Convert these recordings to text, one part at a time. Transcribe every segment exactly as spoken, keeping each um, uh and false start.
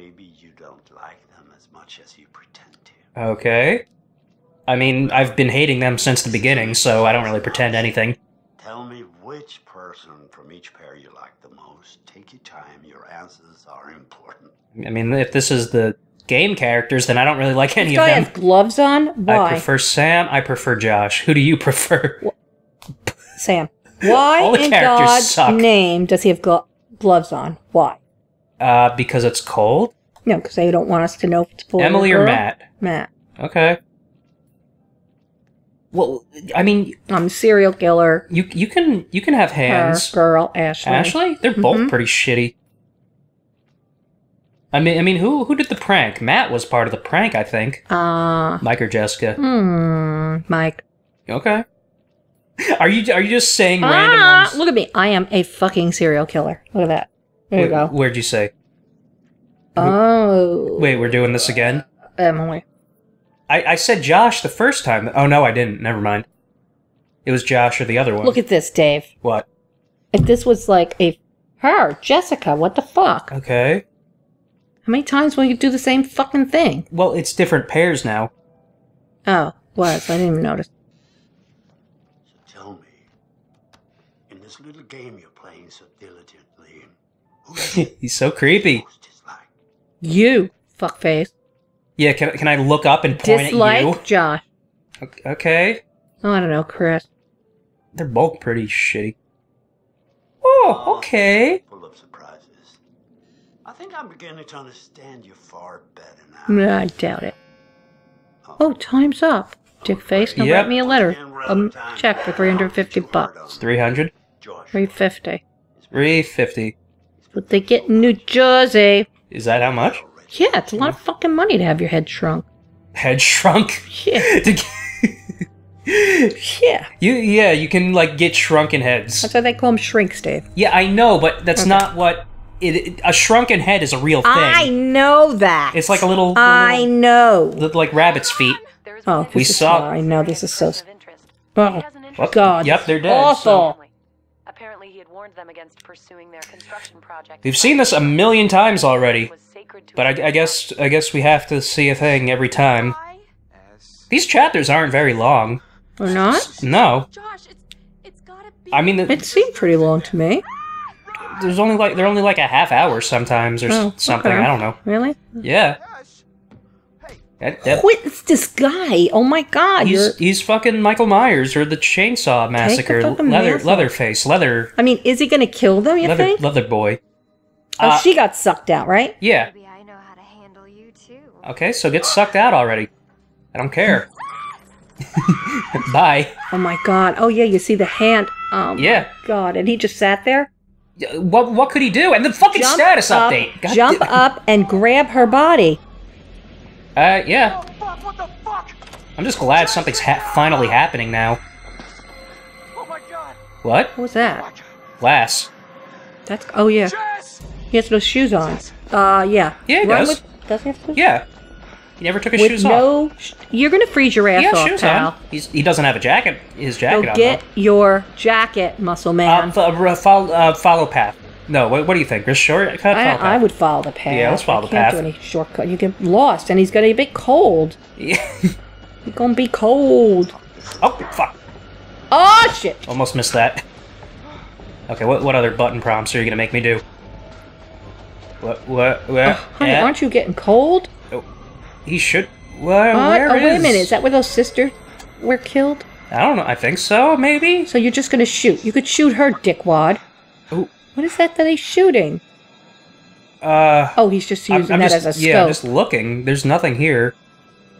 maybe you don't like them as much as you pretend to. Okay. I mean, I've been hating them since the beginning, so I don't really pretend anything. Tell me which person from each pair you like the most. Take your time. Your answers are important. I mean, if this is the game characters, then I don't really like any this of them. This guy has gloves on? Why? I prefer Sam. I prefer Josh. Who do you prefer? Sam. Why All the in characters God's suck. name does he have glo gloves on? Why? Uh, because it's cold? No, because they don't want us to know if it's cold. Emily or, or Matt? Matt. Okay. Well, I mean, um, serial killer. You you can you can have hands. Her, girl, Ashley. Ashley, they're both mm-hmm. pretty shitty. I mean, I mean, who who did the prank? Matt was part of the prank, I think. Uh Mike or Jessica? Hmm, Mike. Okay. Are you are you just saying ah, random ones? Look at me. I am a fucking serial killer. Look at that. There wait, you go. Where'd you say? Oh. Wait, we're doing this again? Emily. I, I said Josh the first time. Oh, no, I didn't. Never mind. It was Josh or the other one. Look at this, Dave. What? If this was like a... Her, Jessica, what the fuck? Okay. How many times will you do the same fucking thing? Well, it's different pairs now. Oh, was. I didn't even notice. So tell me, in this little game you're playing so diligently... He's so creepy. You, fuckface. Yeah, can, can I look up and point Dislike at you? Dislike Josh. Okay. Oh, I don't know, Chris. They're both pretty shitty. Oh, okay. Full of surprises. I think I'm beginning to understand you far better now. I doubt it. Oh, time's up. Dickface, now yep. write me a letter. Um, check for three hundred fifty bucks. three hundred? three fifty. three fifty. What they get in New Jersey. Is that how much? Yeah, it's a lot of fucking money to have your head shrunk. Head shrunk? Yeah. yeah. You, yeah, you can, like, get shrunken heads. That's why they call them shrinks, Dave. Yeah, I know, but that's okay. not what... It, it, a shrunken head is a real thing. I know that. It's like a little... I little, know. Little, like rabbit's feet. Oh, we saw... Far. I know, this is so... Oh, God. Yep, they're dead. Awful. So. Apparently he had warned them against pursuing their construction project. We've seen this a million times already. But I, I guess I guess we have to see a thing every time. These chapters aren't very long. They're not? No. Josh, it's, it's gotta be I mean, the, it seemed pretty long to me. There's only like they're only like a half hour sometimes or oh, something. Okay. I don't know. Really? Yeah. That, that, Quit! It's this guy. Oh my God! He's you're... he's fucking Michael Myers or the Chainsaw Massacre. Take the leather mask. Leatherface. Leather. I mean, is he gonna kill them? You leather, think? Leather boy. Oh, uh, she got sucked out, right? Yeah. Okay, so get sucked out already. I don't care. Bye. Oh my God! Oh yeah, you see the hand. Oh my yeah. God! And he just sat there. What? What could he do? And the fucking jump status up, update. God jump up and grab her body. Uh, yeah. Oh, fuck, what the fuck? I'm just glad something's ha finally happening now. Oh my God. What? What was that? Glass. That's... Oh, yeah. Jess! He has no shoes on. Jess. Uh, yeah. Yeah, he Run does. With, does he have shoes? Yeah. He never took his with shoes no, off. Sh you're gonna freeze your ass he has off, shoes pal. On. He's, he doesn't have a jacket. His jacket Go on, get though. Your jacket, muscle man. Uh, follow, uh, follow path. No, what, what do you think? This shortcut? I, I would follow the path. Yeah, let's follow I the can't path. Can't do any shortcut. You get lost, and he's gonna be a bit cold. Yeah. He's gonna be cold. Oh fuck! Oh shit! Almost missed that. Okay, what what other button prompts are you gonna make me do? What what where? Uh, honey, at? Aren't you getting cold? Oh, he should. Where, uh, where oh, is? Wait a minute. Is that where those sisters were killed? I don't know. I think so. Maybe. So you're just gonna shoot? You could shoot her, dickwad. Oh. What is that that he's shooting? Uh, oh, he's just using I'm, I'm that just, as a scope. Yeah, I'm just looking. There's nothing here.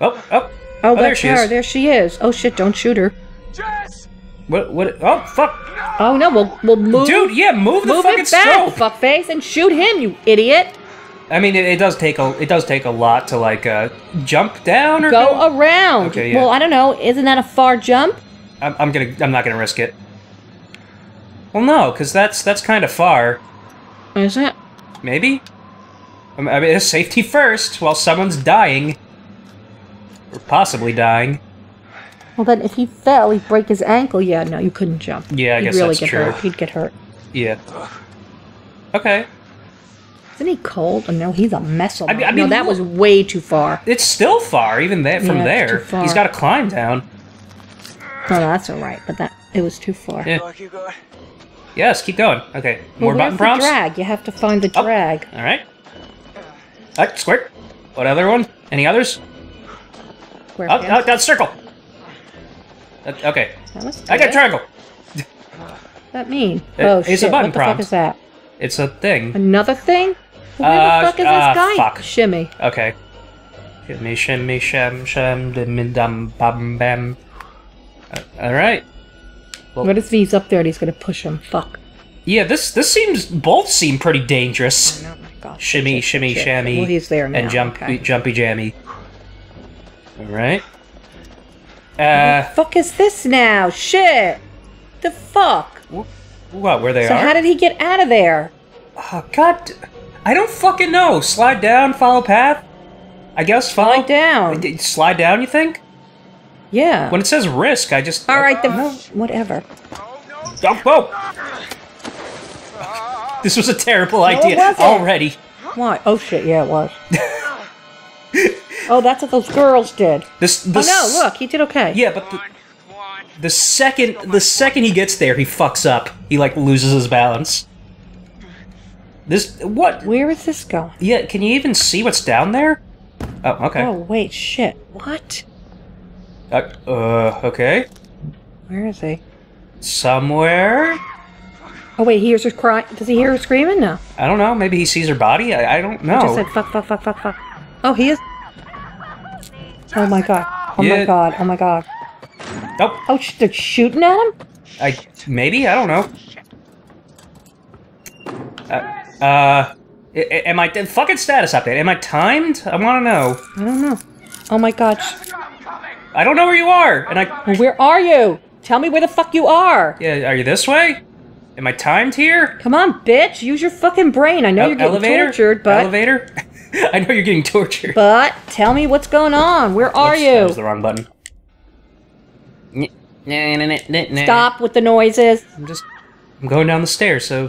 Oh, oh. Oh, oh there she her. is. There she is. Oh, shit, don't shoot her. Jess! What, what? Oh, fuck. Oh, no, we'll, we'll move. Dude, yeah, move the move fucking it back, scope. Fuckface, and shoot him, you idiot. I mean, it, it does take a it does take a lot to, like, uh, jump down or go? Go around. Okay, yeah. Well, I don't know. Isn't that a far jump? I'm, I'm gonna, I'm not going to risk it. Well, no, because that's that's kind of far. Is it? Maybe. I mean, it's safety first while someone's dying. Or possibly dying. Well, then if he fell, he'd break his ankle. Yeah, no, you couldn't jump. Yeah, I he'd guess really that's get true. Hurt. He'd get hurt. Yeah. Okay. Isn't he cold? Oh, no, he's a mess. I mean, I mean, no, that was way too far. It's still far, even that from yeah, there. Too far. He's got to climb down. No, no, that's all right, but that it was too far. Yeah. Yes, keep going. Okay, more well, button prompts. Drag. You have to find the drag. Oh. All right. All right, squirt. What other one? Any others? Oh, oh, that's circle. That, okay. I got triangle. What's that mean? It, oh, it's shit. A button prompt. What the prompt. fuck is that? It's a thing. Another thing? Where uh, the fuck is uh, this guy? Fuck. Shimmy. Okay. Shimmy, shimmy, sham, sham, dim, dum, bum, bam. Uh, all right. Well, what if he's up there and he's gonna push him? Fuck. Yeah, this this seems both seem pretty dangerous. Oh, no, my God. Shimmy, shit, shimmy, shit. shammy, well, he's there now. and jumpy, okay. jumpy, jammy. All right. Uh, what the fuck is this now? Shit. The fuck. What? Where they so are? So how did he get out of there? Oh, God, I don't fucking know. Slide down, follow path. I guess follow slide down. Slide down. You think? Yeah. When it says risk, I just. All I, right, then. Whatever. Oh, no. Whoa! This was a terrible no, idea already. Why? Oh shit! Yeah, it was. Oh, that's what those girls did. This. this oh no! Look, he did okay. Yeah, but. The, The second, the second he gets there, he fucks up. He, like, loses his balance. This, what? Where is this going? Yeah, can you even see what's down there? Oh, okay. Oh, wait, shit. What? Uh, uh okay. Where is he? Somewhere? Oh, wait, he hears her crying. Does he hear her screaming? No. I don't know. Maybe he sees her body? I, I don't know. He just said fuck, fuck, fuck, fuck, fuck. Oh, he is? Oh, my God. Oh, yeah. my God. Oh, my God. Nope. Oh, sh they're shooting at him? I maybe I don't know. Uh, uh am I fucking status update? Am I timed? I want to know. I don't know. Oh my God! I don't know where you are, and I. Where are you? Tell me where the fuck you are. Yeah, are you this way? Am I timed here? Come on, bitch! Use your fucking brain. I know you're getting tortured, but elevator. I know you're getting tortured. But tell me what's going on. Where are you? That was the wrong button. Stop with the noises. I'm just, I'm going down the stairs, so uh,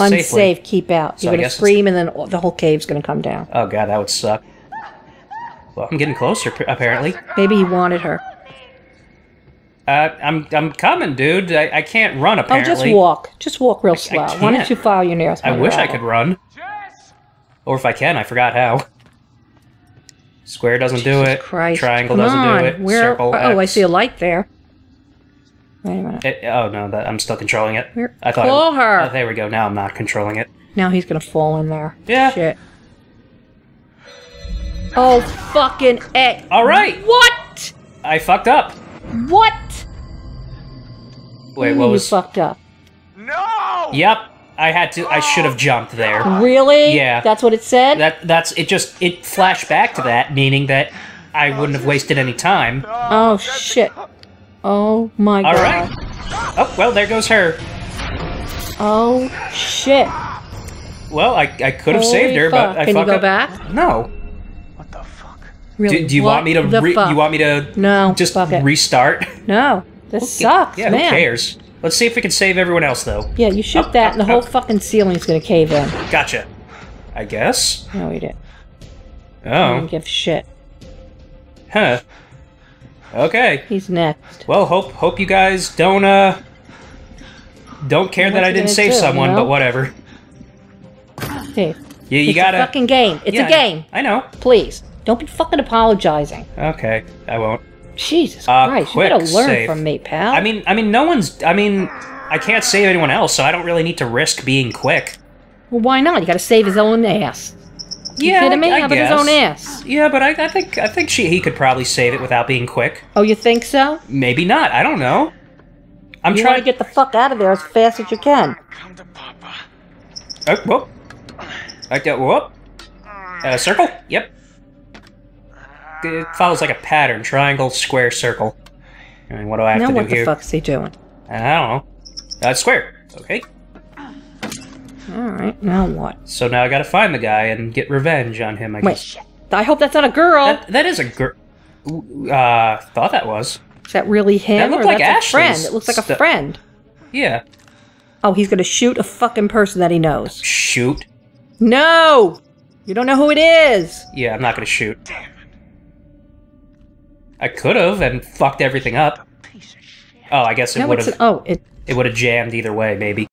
unsafe. Safely. Keep out. You're so gonna scream, and then the whole cave's gonna come down. Oh God, that would suck. Well, I'm getting closer, apparently. Maybe he wanted her. Uh, I'm, I'm coming, dude. I, I can't run. Apparently. Oh, just walk. Just walk real slow. I, I Why don't you file your nearest? I wish I could run. Or if I can, I forgot how. Square doesn't Jesus do it. Christ. Triangle Come doesn't on. do it. Where, Circle. Oh, X. I see a light there. Wait a minute. It, oh no, that, I'm still controlling it. Where, I thought. Pull it, her. Oh, there we go. Now I'm not controlling it. Now he's gonna fall in there. Yeah. Shit. Oh fucking egg. All right. What? I fucked up. What? Wait, Ooh, what was? You fucked up. No. Yep. I had to. I should have jumped there. Really? Yeah. That's what it said. That. That's. It just. It flashed back to that, meaning that I wouldn't have wasted any time. Oh shit! Oh my God! All right. Oh well, there goes her. Oh shit! Well, I I could have Holy saved her, fuck. but I Can fucked you go up. back? No. What the fuck? Really? Do, do you what want me to? Re fuck? You want me to? No. Just restart? No. This okay. sucks, yeah, man. Yeah. Who cares? Let's see if we can save everyone else, though. Yeah, you shoot up, that, up, and the up. whole fucking ceiling's gonna cave in. Gotcha. I guess. No, we didn't. Oh. I don't give a shit. Huh. Okay. He's next. Well, hope hope you guys don't uh don't care that I didn't save do, someone, you know? But whatever. Dave. Yeah, you it's gotta. It's a fucking game. It's yeah, a game. I know. Please, don't be fucking apologizing. Okay, I won't. Jesus uh, Christ! You gotta learn save. from me, pal. I mean, I mean, no one's. I mean, I can't save anyone else, so I don't really need to risk being quick. Well, why not? You gotta save his own ass. You yeah, kidding me? I How about guess. his own ass? Yeah, but I, I think, I think she, he could probably save it without being quick. Oh, you think so? Maybe not. I don't know. I'm you trying to get the fuck out of there as fast as you can. Come to Papa. Oh, whoop! I got whoop. Uh, circle. Yep. It follows like a pattern: triangle, square, circle. I mean, what do I have now to do here? Now what the fuck's he doing? I don't know. That's uh, square. Okay. All right. Now what? So now I gotta find the guy and get revenge on him. I Wait. Guess. I hope that's not a girl. That, that is a girl. Uh, thought that was. Is that really him? That looked or like that's a friend. It looks like a friend. Yeah. Oh, he's gonna shoot a fucking person that he knows. Shoot. No! You don't know who it is! Yeah, I'm not gonna shoot. Damn it. I could've and fucked everything up. Oh, I guess it no, would've... Oh, it... It would've jammed either way, maybe.